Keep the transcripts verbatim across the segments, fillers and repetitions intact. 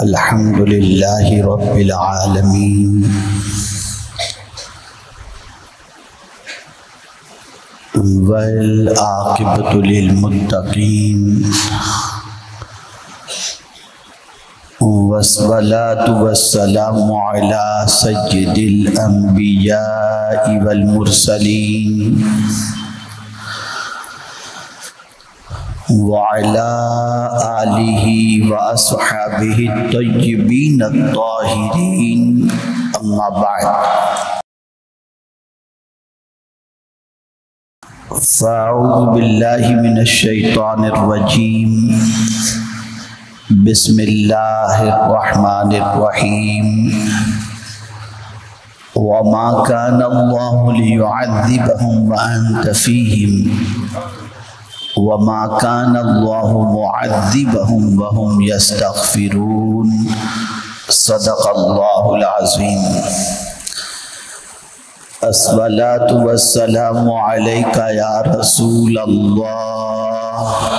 अल्हम्दुलिल्लाहि रब्बिल आलमीन। वल आक़िबतु लिल मुत्तक़ीन वस्सलातु वस्सलामु अला सय्यिदिल अंबियाइ वल मुरसलीन वअला आलिहि वअस्हाबिहि तय्यिबीन ताहिरीन। अम्मा बाद फ़अऊज़ु बिल्लाहि मिनश शैतानिर रजीम। बिस्मिल्लाहिर रहमानिर रहीम। वमा कान अल्लाहु लियुअज़्ज़िबहुम व अंत फ़ीहिम वमा कान अल्लाहु मुअज़्ज़िबहुम व हुम यस्तग़फ़िरून। सदक़ल्लाहुल अज़ीम। अस्सलातु वस्सलामु अलैका या रसूलल्लाह।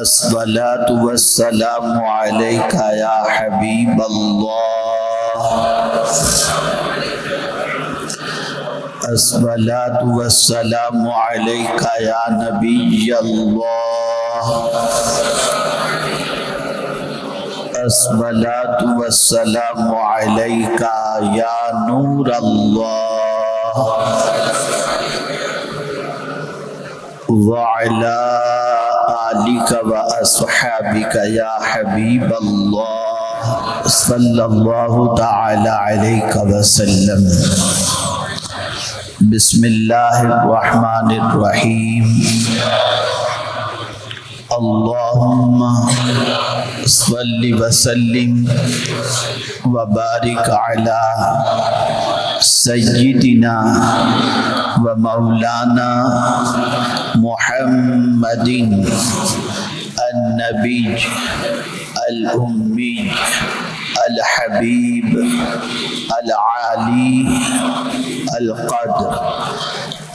अस्सलातु वस्सलामु अलैका या हबीबल्लाह। अस्सलातु वस्सलामु अलैका या नबियल्लाह। अस्सलातु वस्सलामु अलैका या नूरल्लाह। व अला आलिका व अस्हाबिका या हबीबल्लाह। सल्लल्लाहु तआला अलैहि वसल्लम। बिस्मिल्लाहिर्रहमानिर्रहीम। अल्लाहुम्मा सल्लि व सल्लिम व बारिक अला सय्यिदिना व मौलाना मुहम्मदिन अन्नबी अल उम्मी अल हबीब अल आली अल क़द्र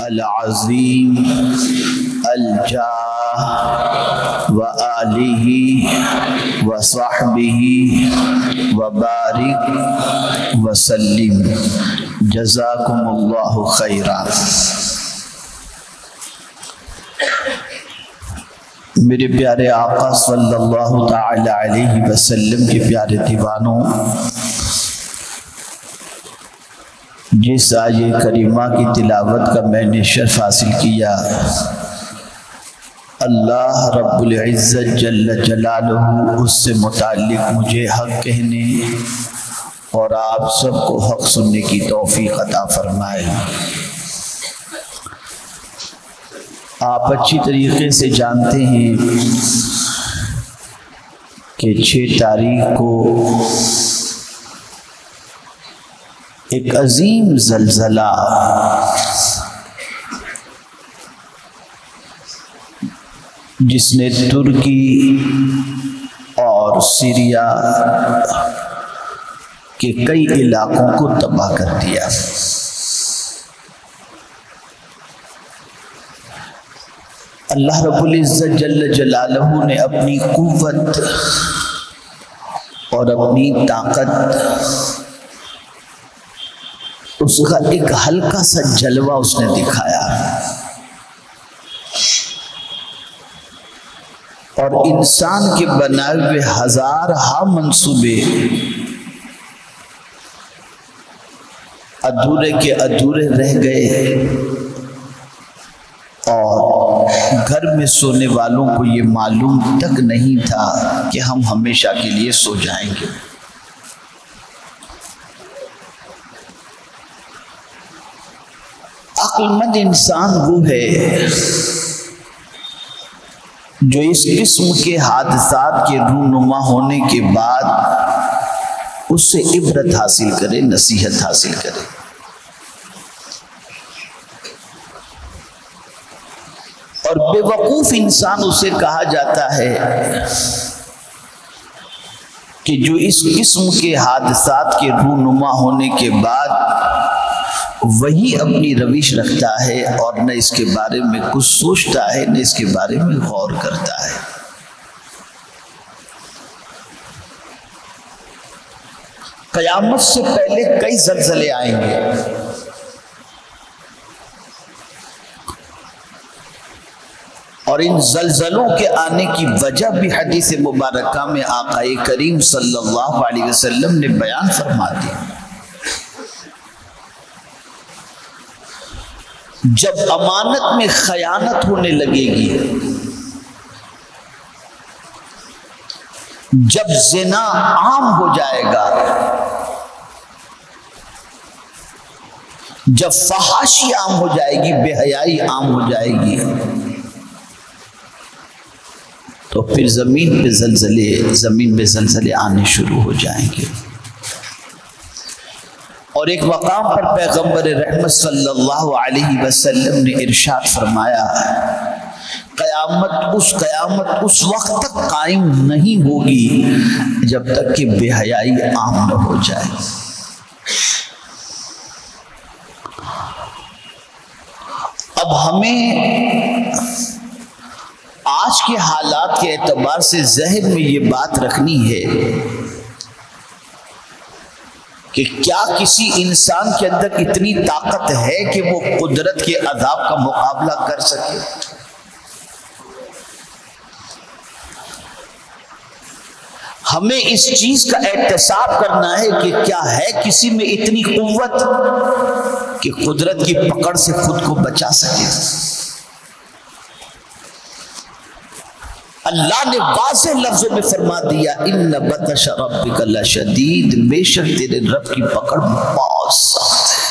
अल अज़ीम अल जाह व आलिही व सहबिही व बारिक व सल्लिम। जज़ाकुमुल्लाहु खैरा। मेरे प्यारे आका सल्लल्लाहु तआला अलैहि वसल्लम के प्यारे दीवानों, जिस आये करीमा की तिलावत का मैंने शर्फ हासिल किया, अल्लाह रब्बुल इज़्ज़त जल्ल जलालहु उससे मुताल्लिक़ मुझे हक़ कहने और आप सबको हक़ सुनने की तौफीक़ अता फरमाए। आप अच्छी तरीके से जानते हैं कि छः तारीख को एक अजीम ज़लज़ला जिसने तुर्की और सीरिया के कई इलाकों को तबाह कर दिया। अल्लाह रब्बुल इज़्ज़त जल्ल जलालहु ने अपनी कुव्वत और अपनी ताकत, उसका एक हल्का सा जलवा उसने दिखाया और इंसान के बनाए हुए हजार हा मंसूबे अधूरे के अधूरे रह गए और घर में सोने वालों को ये मालूम तक नहीं था कि हम हमेशा के लिए सो जाएंगे। अक्लमंद इंसान वो है जो इस किस्म के हादसात के रूनुमा होने के बाद उससे इबरत हासिल करे, नसीहत हासिल करे। और बेवकूफ इंसान उसे कहा जाता है कि जो इस किस्म के हादसात के रूनुमा होने के बाद वही अपनी रविश रखता है और न इसके बारे में कुछ सोचता है न इसके बारे में गौर करता है। कयामत से पहले कई जलजले आएंगे। और इन जलजलों के आने की वजह भी हदीस मुबारक में आकाए करीम सल्लल्लाहु अलैहि वसल्लम ने बयान फरमा दी। जब अमानत में खयानत होने लगेगी, जब ज़िना आम हो जाएगा, जब फहाशी आम हो जाएगी, बेहयाई आम हो जाएगी, तो फिर जमीन पे जलजले जमीन पे जलजले आने शुरू हो जाएंगे। और एक मकाम पर पैगंबर रहमत सल्लल्लाहु अलैहि वसल्लम ने इरशाद फरमाया, कयामत उस कयामत उस वक्त तक कायम नहीं होगी जब तक कि बेहयाई आम न हो जाए। अब हमें आज के हालात के एतबार से जहन में ये बात रखनी है कि क्या किसी इंसान के अंदर इतनी ताकत है कि वो कुदरत के अजाब का मुकाबला कर सके। हमें इस चीज का एहतसाब करना है कि क्या है किसी में इतनी कुव्वत कि कुदरत की पकड़ से खुद को बचा सके। अल्लाह ने वाज़े लफ्जों में फरमा दिया, इन्ना बतश रब्बिक लशदीद, बेशक तेरे रब की पकड़ बहुत सख्त है।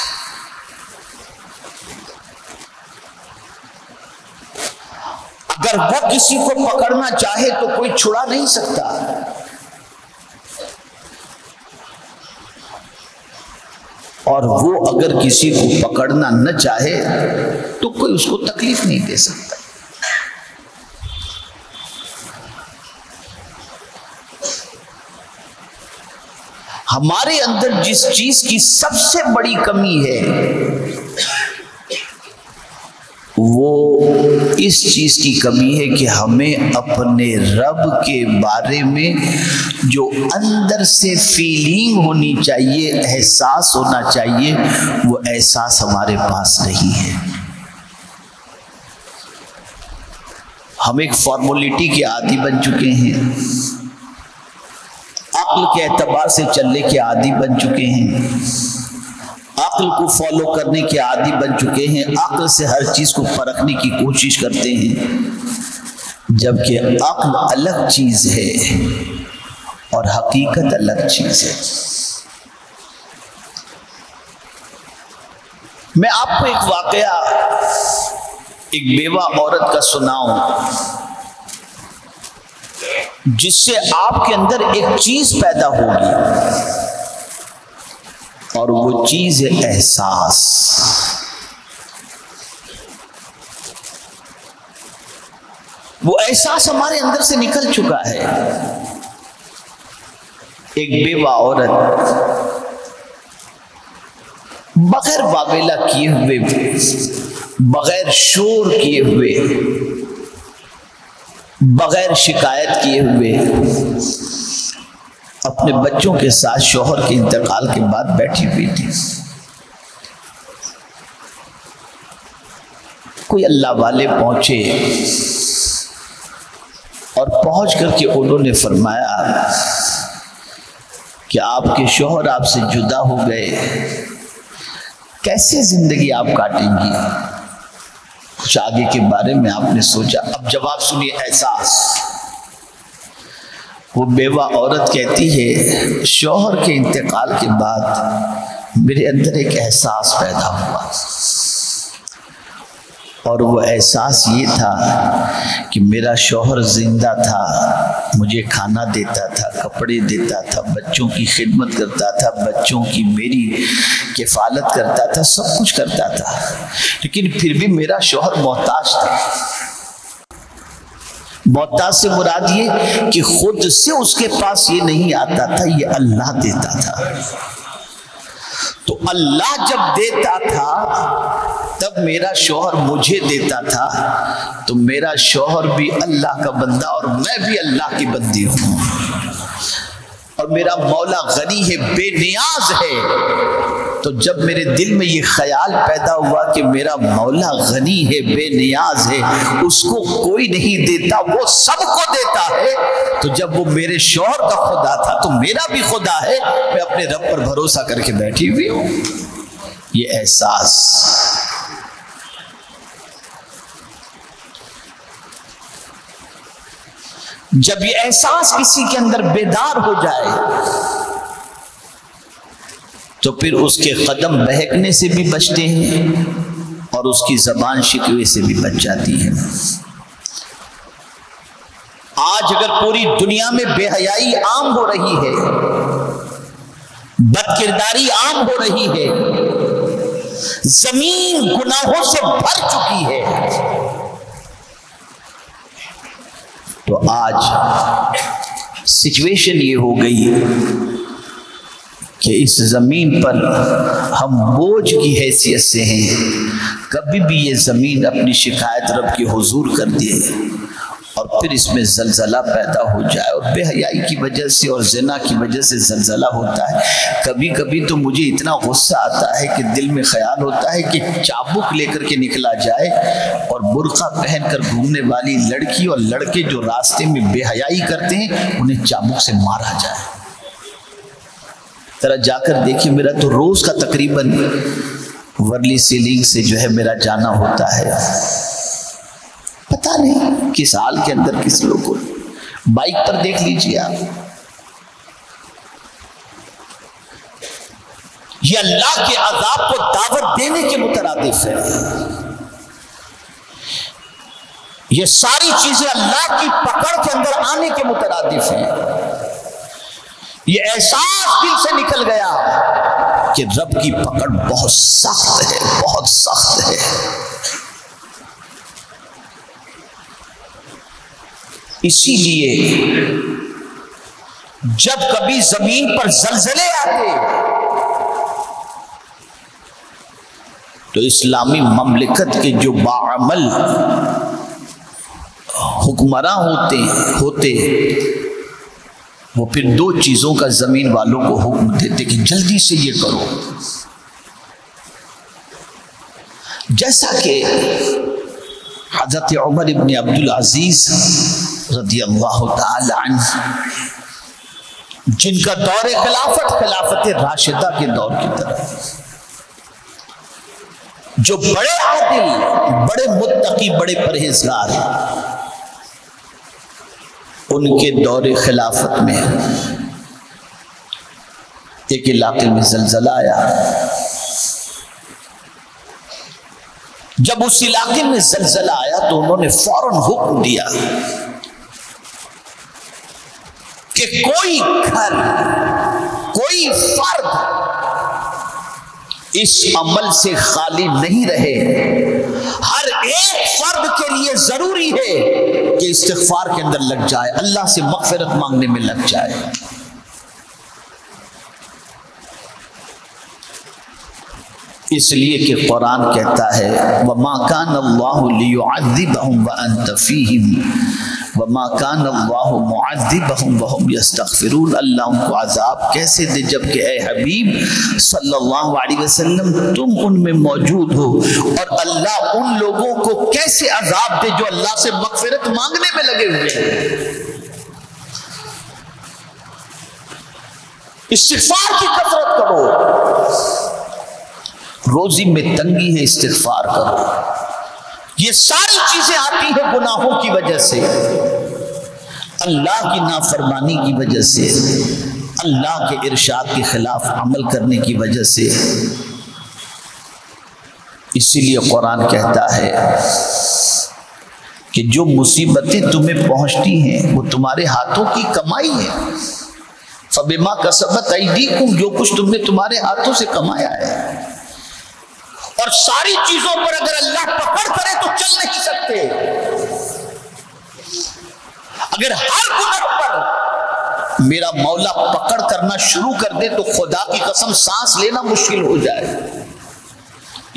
अगर वो किसी को पकड़ना चाहे तो कोई छुड़ा नहीं सकता। और वो अगर किसी को पकड़ना न चाहे तो कोई उसको तकलीफ नहीं दे सकता। हमारे अंदर जिस चीज की सबसे बड़ी कमी है वो इस चीज की कमी है कि हमें अपने रब के बारे में जो अंदर से फीलिंग होनी चाहिए, एहसास होना चाहिए, वो एहसास हमारे पास नहीं है। हम एक फॉर्मलिटी के आदी बन चुके हैं, अक्ल के एतबार से चलने के आदी बन चुके हैं, अक्ल को फॉलो करने के आदी बन चुके हैं, अक्ल से हर चीज को परखने की कोशिश करते हैं। जबकि अक्ल अलग चीज है और हकीकत अलग चीज है। मैं आपको एक वाकया एक बेवा औरत का सुनाऊं जिससे आपके अंदर एक चीज पैदा होगी और वो चीज है एहसास। वो एहसास हमारे अंदर से निकल चुका है। एक बेवा औरत बगैर बावेला किए हुए, बगैर शोर किए हुए, बगैर शिकायत किए हुए अपने बच्चों के साथ शौहर के इंतकाल के बाद बैठी हुई थी। कोई अल्लाह वाले पहुंचे और पहुंच करके उन्होंने फरमाया कि आपके शौहर आपसे जुदा हो गए, कैसे जिंदगी आप काटेंगी, कुछ आगे के बारे में आपने सोचा? अब जवाब सुनिए, एहसास। वो बेवा औरत कहती है, शौहर के इंतकाल के बाद मेरे अंदर एक एहसास पैदा हुआ और वो एहसास ये था कि मेरा शौहर जिंदा था, मुझे खाना देता था, कपड़े देता था, बच्चों की खिदमत करता था, बच्चों की मेरी किफ़ालत करता था, सब कुछ करता था, लेकिन फिर भी मेरा शौहर मोहताज था। मोहताज से मुराद ये कि खुद से उसके पास ये नहीं आता था, ये अल्लाह देता था। तो अल्लाह जब देता था तब मेरा शौहर मुझे देता था, तो मेरा शौहर भी अल्लाह का बंदा और मैं भी अल्लाह की बंदी हूँ। और मेरा मौला गनी है, बेनियाज है। तो जब मेरे दिल में ये ख्याल पैदा हुआ कि मेरा मौला गनी है, बेनियाज है, उसको कोई नहीं देता, वो सबको देता है, तो जब वो मेरे शौहर का खुदा था तो मेरा भी खुदा है। मैं अपने रब पर भरोसा करके बैठी हुई हूँ। ये एहसास जब ये एहसास किसी के अंदर बेदार हो जाए तो फिर उसके कदम बहकने से भी बचते हैं और उसकी जबान शिकवे से भी बच जाती है। आज अगर पूरी दुनिया में बेहयाई आम हो रही है, बदकिरदारी आम हो रही है, जमीन गुनाहों से भर चुकी है, तो आज सिचुएशन ये हो गई कि इस ज़मीन पर हम बोझ की हैसियत से हैं। कभी भी ये ज़मीन अपनी शिकायत रब के हुजूर कर दे और फिर इसमें ज़लज़ला पैदा हो जाए, और बेहयाई की वजह से और ज़िना की वजह से ज़लज़ला होता है। कभी कभी तो मुझे इतना गुस्सा आता है कि दिल में ख्याल होता है कि चाबुक लेकर के निकला जाए और बुर्का पहन कर घूमने वाली लड़की और लड़के जो रास्ते में बेहयाई करते हैं उन्हें चाबुक से मारा जाए। ज़रा जाकर देखिए, मेरा तो रोज़ का तकरीबन वर्ली सीलिंग से जो है मेरा जाना होता है। पता नहीं किस हाल के अंदर किस लोग को, बाइक पर देख लीजिए आप। ये अल्लाह के अजाब को दावत देने के मुतरादिफ है। ये सारी चीजें अल्लाह की पकड़ के अंदर आने के मुतरादिफ है। ये एहसास दिल से निकल गया कि रब की पकड़ बहुत सख्त है, बहुत सख्त है। इसीलिए जब कभी जमीन पर जलजले आते तो इस्लामी ममलिकत के जो बाअमल हुक्मरां होते होते वो फिर दो चीजों का जमीन वालों को हुक्म देते कि जल्दी से ये करो। जैसा कि हजरत उमर इब्न अब्दुल अजीज रदियल्लाहु ताला अन्हु, जिनका दौर खिलाफत खिलाफत राशिदा के दौर की तरह, जो बड़े आदिल, बड़े मुत्तकी, बड़े परहेजगार, उनके दौर खिलाफत में एक इलाके में जलजला आया। जब उस इलाके में जलजला आया तो उन्होंने फौरन हुक्म दिया कि कोई घर, कोई फर्द इस अमल से खाली नहीं रहे। हर एक फर्द के लिए जरूरी है कि इस्तिगफार के अंदर लग जाए, अल्लाह से मगफिरत मांगने में लग जाए। इसलिए कि कुरान कहता है वमा कान अल्लाहु लियुअज़्ज़िबहुम व अंत फ़ीहिम वमा कान अल्लाहु मुअज़्ज़िबहुम व हुम यस्तग़फ़िरून। अल्लाह उनको अज़ाब कैसे दे जबकि ए हबीब सल्लल्लाहु अलैहि वसल्लम तुम उनमें मौजूद हो, और अल्लाह उन लोगों को कैसे अज़ाब दे जो अल्लाह से मग़फ़िरत मांगने में लगे हुए हैं। इस्तिग़फ़ार की कसरत करो, रोजी में तंगी है इस्तिगफार करो। ये सारी चीजें आती है गुनाहों की वजह से, अल्लाह की नाफरमानी की वजह से, अल्लाह के इरशाद के खिलाफ अमल करने की वजह से। इसीलिए कुरान कहता है कि जो मुसीबतें तुम्हें पहुंचती हैं वो तुम्हारे हाथों की कमाई है। फबिमा कसबत ऐदीकुम, जो कुछ तुमने तुम्हारे हाथों से कमाया है। और सारी चीजों पर अगर अल्लाह पकड़ करे तो चल नहीं सकते। अगर हर गुनाह पर मेरा मौला पकड़ करना शुरू कर दे तो खुदा की कसम सांस लेना मुश्किल हो जाए।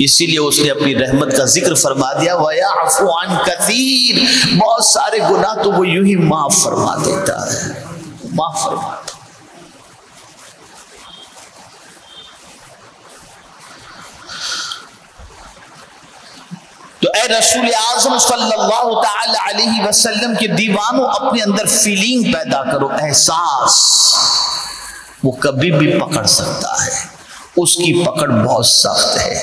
इसीलिए उसने अपनी रहमत का जिक्र फरमा दिया, वया अफ़ू अन कसीर, बहुत सारे गुनाह तो वो यूं ही माफ फरमा देता है, माफ फरमा। तो ए रसूल आज़म सल्लल्लाहु तआला अलैहि वसल्लम के दीवानों, अपने अंदर फीलिंग पैदा करो, एहसास। वो कभी भी पकड़ सकता है, उसकी पकड़ बहुत सख्त है,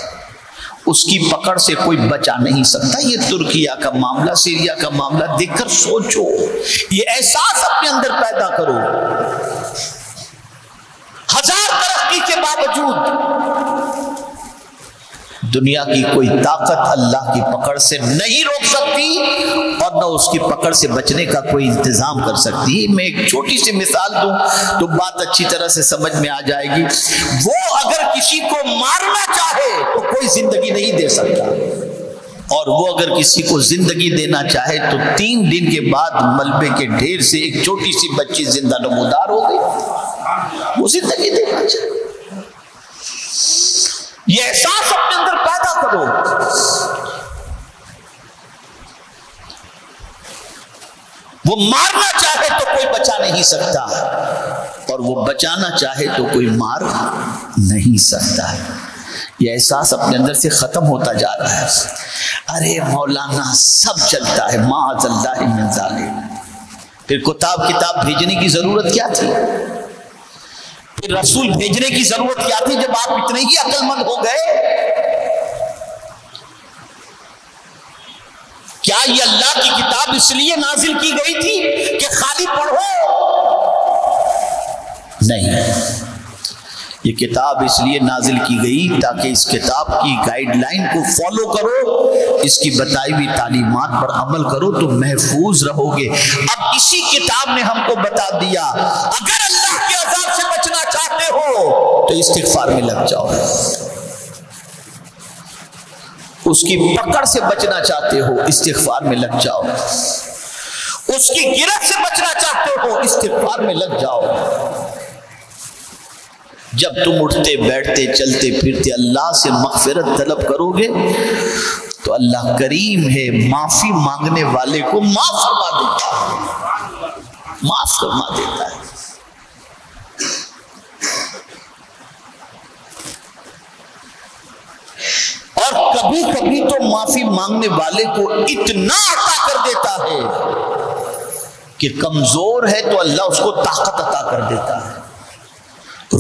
उसकी पकड़ से कोई बचा नहीं सकता। ये तुर्किया का मामला, सीरिया का मामला देखकर सोचो, ये एहसास अपने अंदर पैदा करो। हजार तरक्की के बावजूद दुनिया की कोई ताकत अल्लाह की पकड़ से नहीं रोक सकती और न उसकी पकड़ से बचने का कोई इंतजाम कर सकती। मैं एक छोटी सी मिसाल दूं तो बात अच्छी तरह से समझ में आ जाएगी। वो अगर किसी को मारना चाहे तो कोई जिंदगी नहीं दे सकता, और वो अगर किसी को जिंदगी देना चाहे तो तीन दिन के बाद मलबे के ढेर से एक छोटी सी बच्ची जिंदा नमोदार हो गई, वो जिंदगी देना चाहिए। ये एहसास अपने अंदर पैदा करो। वो मारना चाहे तो कोई बचा नहीं सकता और वो बचाना चाहे तो कोई मार नहीं सकता। ये एहसास अपने अंदर से खत्म होता जा रहा है। अरे मौलाना सब चलता है, माअल्लाह मिन ज़ालिम, फिर किताब किताब भेजने की जरूरत क्या थी? रसूल भेजने की जरूरत क्या थी जब आप इतने ही अक्लमंद हो गए? क्या ये अल्लाह की किताब इसलिए नाजिल की गई थी कि खाली पढ़ो? नहीं, ये किताब इसलिए नाजिल की गई ताकि इस किताब की गाइडलाइन को फॉलो करो, इसकी बताई हुई तालीमात पर अमल करो तो महफूज रहोगे। अब इसी किताब ने हमको बता दिया अगर अल्लाह के अजाब से बचना चाहते हो तो इस्तिगफार में लग जाओ। उसकी पकड़ से बचना चाहते हो इस्तिगफार में लग जाओ, उसकी गिरफ्त से बचना चाहते हो इस्तिगफार में लग जाओ। जब तुम उठते बैठते चलते फिरते अल्लाह से मगफिरत तलब करोगे तो अल्लाह करीम है, माफी मांगने वाले को माफ फरमा देता है, माफ फरमा देता है। और कभी कभी तो माफी मांगने वाले को इतना अता कर देता है कि कमजोर है तो अल्लाह उसको ताकत अता कर देता है,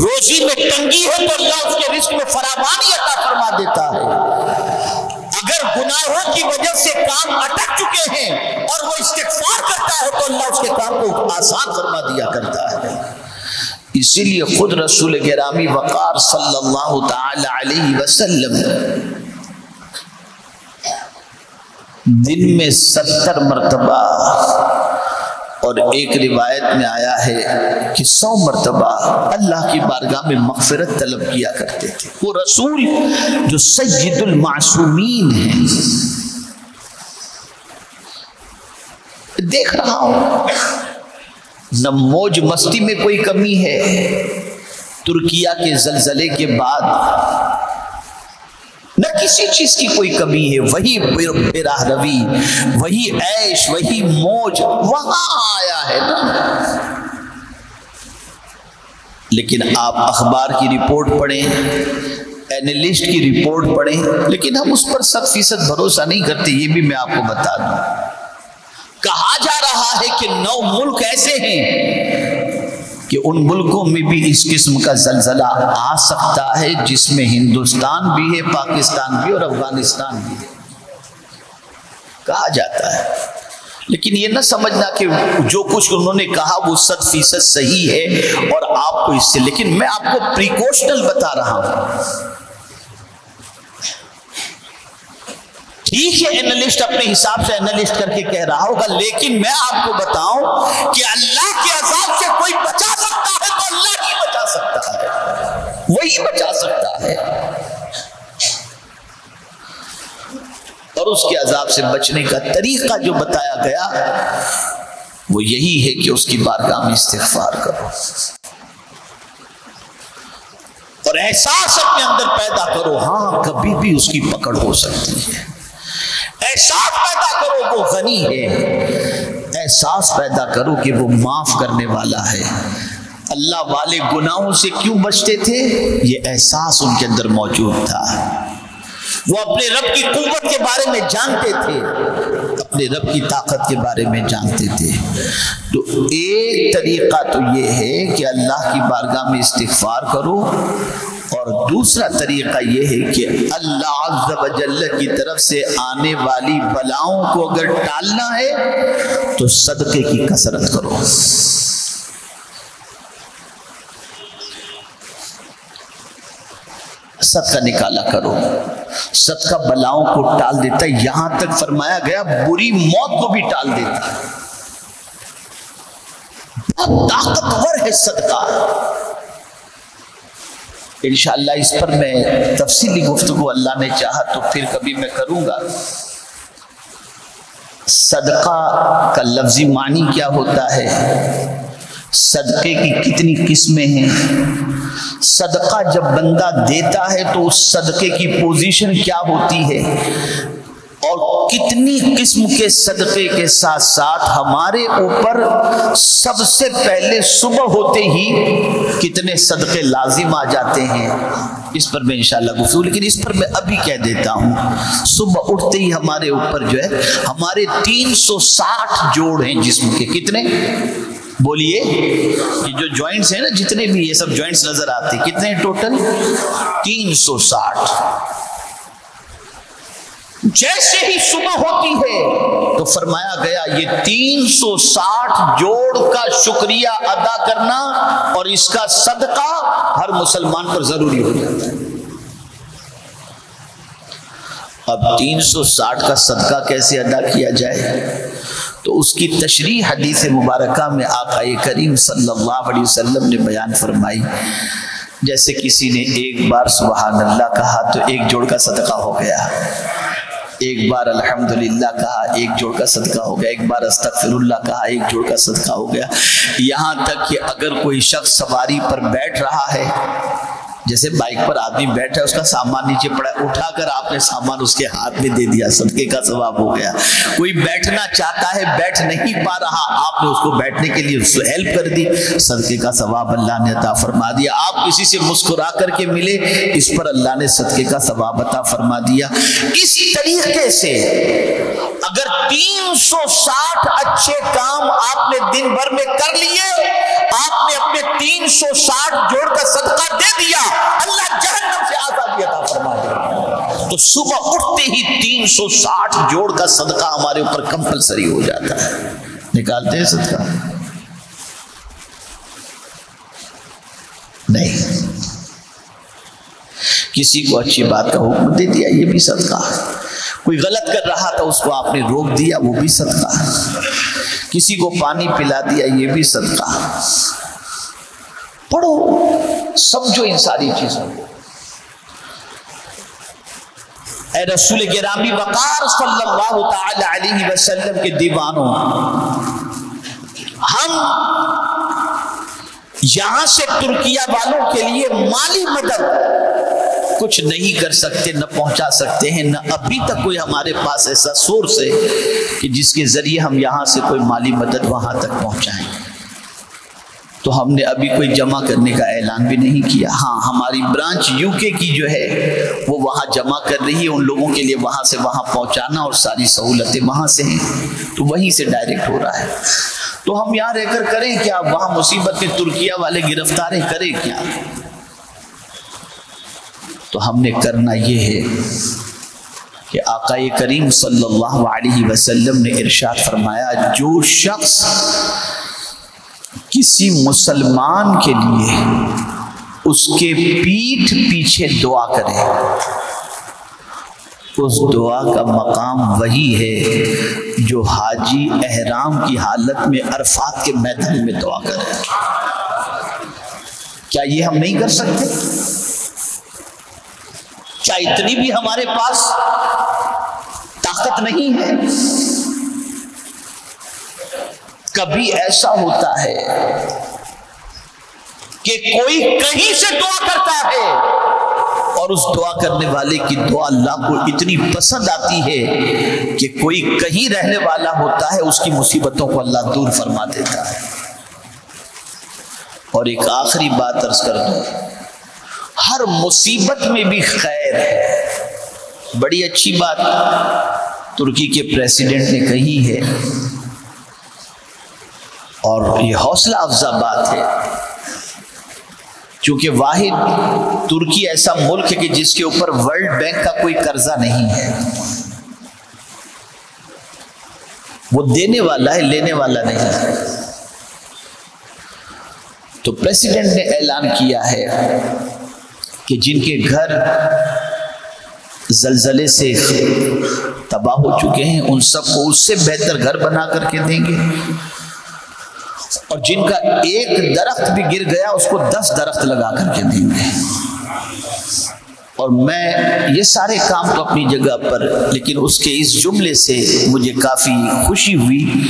रोजी में तंगी है तो अल्लाह उसके रिस्क में फरावानी अता फरमा देता है। अगर गुनाहों की वजह से काम अटक चुके हैं और वो इस्तिगफार करता है तो अल्लाह उसके काम को आसान फरमा दिया करता है। इसीलिए खुद रसूल गिरामी वक़ार सल्लल्लाहु ताला अलैहि वसल्लम दिन में सत्तर मरतबा और एक रिवायत में आया है कि सौ मरतबा अल्लाह की बारगाह में मगफिरत तलब किया करते थे। वो रसूल जो सय्यदुल मासूमीन है, देख रहा हूं न मौज मस्ती में कोई कमी है। तुर्किया के जलजले के बाद न किसी चीज की कोई कमी है, वही बेराह रवी, वही ऐश, वही मौज वहां आया है ना। लेकिन आप अखबार की रिपोर्ट पढ़ें, एनालिस्ट की रिपोर्ट पढ़ें, लेकिन हम उस पर शत फीसद भरोसा नहीं करते। ये भी मैं आपको बता दूं, कहा जा रहा है कि नौ मुल्क ऐसे हैं कि उन मुल्कों में भी इस किस्म का जलजला आ सकता है जिसमें हिंदुस्तान भी है, पाकिस्तान भी और अफगानिस्तान भी है, कहा जाता है। लेकिन ये ना समझना कि जो कुछ उन्होंने कहा वो शत फीसद सही है और आपको इससे, लेकिन मैं आपको प्रिकॉशनल बता रहा हूं। ठीक है, एनालिस्ट अपने हिसाब से एनालिस्ट करके कह रहा होगा, लेकिन मैं आपको बताऊं कि अल्लाह के अजाब से कोई बचा सकता है तो अल्लाह ही बचा सकता है, वही बचा सकता है। और उसके अजाब से बचने का तरीका जो बताया गया वो यही है कि उसकी बारगाह में इस्तिगफार करो और एहसास अपने अंदर पैदा करो, हाँ कभी भी उसकी पकड़ हो सकती है। एहसास पैदा करो वो गनी है, एहसास पैदा करो कि वो माफ करने वाला है। अल्लाह वाले गुनाहों से क्यों बचते थे? ये एहसास उनके अंदर मौजूद था। वो अपने रब की कुव्वत के बारे में जानते थे, अपने रब की ताकत के बारे में जानते थे। तो एक तरीका तो ये है कि अल्लाह की बारगाह में इस्तिगफार करो, और दूसरा तरीका ये है कि अल्लाह अज़्ज़ा व जल्ल की तरफ से आने वाली बलाओं को अगर टालना है तो सदक़े की कसरत करो। सदका निकाला करो, सदका बलाओं को टाल देता है। यहां तक फरमाया गया बुरी मौत को भी टाल देता है। बहुत ताकतवर है सदका। इंशाअल्लाह इस पर मैं तफसीली गुफ्तगू अल्लाह ने चाहा तो फिर कभी मैं करूंगा। सदका का लफ्जी मानी क्या होता है, सदक़े की कितनी किस्में हैं, सदका जब बंदा देता है तो उस सदक़े की पोजीशन क्या होती है, और कितनी किस्म के सदक़े के साथ साथ हमारे ऊपर सबसे पहले सुबह होते ही कितने सदक़े लाजिम आ जाते हैं, इस पर मैं इंशाअल्लाह गुफ्तगू। लेकिन इस पर मैं अभी कह देता हूँ, सुबह उठते ही हमारे ऊपर जो है हमारे तीन सौ साठ जोड़ हैं जिस्म के। कितने बोलिए, ये जो जॉइंट्स हैं ना जितने भी ये सब जॉइंट्स नजर आते हैं, कितने टोटल तीन सौ साठ। जैसे ही सुबह होती है तो फरमाया गया ये तीन सौ साठ जोड़ का शुक्रिया अदा करना और इसका सदका हर मुसलमान पर जरूरी हो जाता है। अब तीन सौ साठ का सदका कैसे अदा किया जाए तो उसकी तशरीह हदीस मुबारक में आकाए करीम सल्लल्लाहु अलैहि वसल्लम ने बयान फरमाई। जैसे किसी ने एक बार सुभान अल्लाह कहा तो एक जोड़ का सदका हो गया, एक बार अल्हम्दुलिल्लाह कहा एक जोड़ का सदका हो गया, एक बार अस्तगफिरुल्लाह कहा एक जोड़ का सदका हो गया। यहाँ तक कि अगर कोई शख्स सवारी पर बैठ रहा है, जैसे बाइक पर आदमी बैठा है, उसका सामान नीचे पड़ा, उठाकर आपने सामान उसके हाथ में दे दिया, सदके का सवाब हो गया। कोई बैठना चाहता है, बैठ नहीं पा रहा, आपने उसको बैठने के लिए उसको हेल्प कर दी, सदके का सवाब अल्लाह ने अता फरमा दिया। आप किसी से मुस्कुरा करके मिले, इस पर अल्लाह ने सदके का सवाब अता फरमा दिया। इस तरीके से अगर तीन सौ साठ अच्छे काम आपने दिन भर में कर लिए, आपने अपने तीन सौ साठ जोड़ का सदका दे दिया, अल्लाह जहन्नम से आजादी अता फरमा देगा। तो सुबह उठते ही तीन सौ साठ जोड़ का सदका हमारे ऊपर कंपलसरी हो जाता है। निकालते हैं सदका नहीं, किसी को अच्छी बात का हुक्म दे दिया, ये भी सदका। कोई गलत कर रहा था उसको आपने रोक दिया, वो भी सदका। किसी को पानी पिला दिया, ये भी सदका। पढ़ो समझो इन सारी चीजों को। ऐ रसूल गिरामी वकार सल्लल्लाहु ताला अलैहि वसल्लम के दीवानों, हम यहां से तुर्किया वालों के लिए माली मदद कुछ नहीं कर सकते, न पहुंचा सकते हैं, न अभी तक कोई हमारे पास ऐसा सोर्स है कि जिसके जरिए हम यहां से कोई माली मदद वहां तक पहुंचाएं। तो हमने अभी कोई जमा करने का ऐलान भी नहीं किया। हाँ, हमारी ब्रांच यूके की जो है वो वहाँ जमा कर रही है, उन लोगों के लिए वहाँ से वहाँ पहुँचाना और सारी सहूलतें वहाँ से हैं, तो वहीं से डायरेक्ट हो रहा है। तो हम यहाँ रहकर करें क्या, वहाँ मुसीबत में तुर्किया वाले गिरफ्तारें करें क्या? तो हमने करना ये है कि आकाए करीम सल्लल्लाहु अलैहि वसल्लम ने इरशाद फरमाया, जो शख्स किसी मुसलमान के लिए उसके पीठ पीछे दुआ करे, उस दुआ का मकाम वही है जो हाजी एहराम की हालत में अरफात के मैदान में दुआ करे। क्या ये हम नहीं कर सकते? क्या इतनी भी हमारे पास ताकत नहीं है? कभी ऐसा होता है कि कोई कहीं से दुआ करता है और उस दुआ करने वाले की दुआ अल्लाह को इतनी पसंद आती है कि कोई कहीं रहने वाला होता है, उसकी मुसीबतों को अल्लाह दूर फरमा देता है। और एक आखिरी बात अर्ज कर दूं, हर मुसीबत में भी खैर है, बड़ी अच्छी बात तुर्की के प्रेसिडेंट ने कही है और ये हौसला अफजा बात है, क्योंकि वाहिद तुर्की ऐसा मुल्क है कि जिसके ऊपर वर्ल्ड बैंक का कोई कर्जा नहीं है। वो देने वाला है, लेने वाला नहीं है। तो प्रेसिडेंट ने ऐलान किया है कि जिनके घर जलजले से तबाह हो चुके हैं उन सबको उससे बेहतर घर बना करके देंगे, और जिनका एक दरख्त भी गिर गया उसको दस दरख्त लगा करके देंगे। और मैं ये सारे काम तो अपनी जगह पर, लेकिन उसके इस जुमले से मुझे काफ़ी खुशी हुई।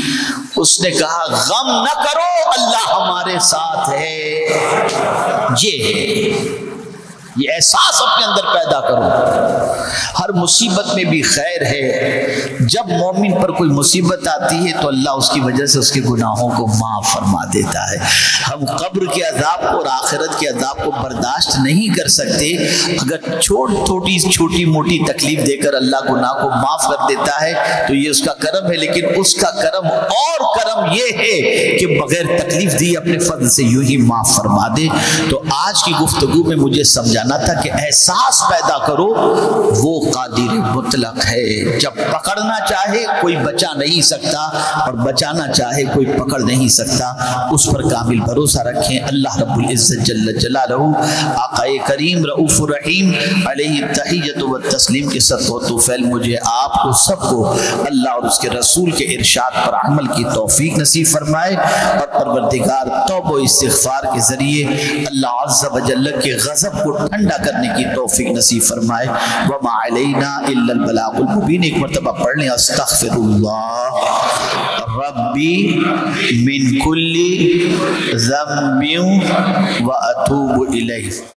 उसने कहा गम न करो, अल्लाह हमारे साथ है। ये है, ये एहसास अपने अंदर पैदा करो, हर मुसीबत में भी खैर है। जब मोमिन पर कोई मुसीबत आती है तो अल्लाह उसकी वजह से उसके गुनाहों को माफ़ फरमा देता है। हम कब्र के अज़ाब को और आखिरत के अज़ाब को बर्दाश्त नहीं कर सकते। अगर छोटी छोटी छोटी मोटी तकलीफ देकर अल्लाह गुनाह को माफ़ कर देता है तो ये उसका करम है, लेकिन उसका करम और करम ये है कि बग़ैर तकलीफ दी अपने फजल से यूँ ही माफ़ फरमा दे। तो आज की गुफ्तगू में मुझे समझा ना था कि एहसास पैदा करो, वो कादिर मुतलक है। जब पकड़ना चाहे कोई बचा नहीं सकता और बचाना चाहे कोई पकड़ नहीं सकता। उस पर कामिल भरोसा रखें। अल्लाह रब्बुल इज्जत जल्ल जलालहू आकाए करीम रऊफुर रहीम अलैहि तहियतु व तस्लीम के सत व तौफील मुझे आपको सबको अल्लाह और उसके रसूल के इरशाद पर अमल की तौफीक नसीब फरमाए और परवरदिगार तौबा व इस्तिगफार के जरिए अल्लाह अज़्ज़ा व जल्ल के गज़ब को ठंडा करने की तौफीक नसीब फरमाए। वमा अलैना इल्लल बलागुल मुबीन। एक मरतबा पढ़ लें अस्तगफिरुल्लाह रब्बी मिन कुल्ली ज़म्बिन व अतूबु इलैह।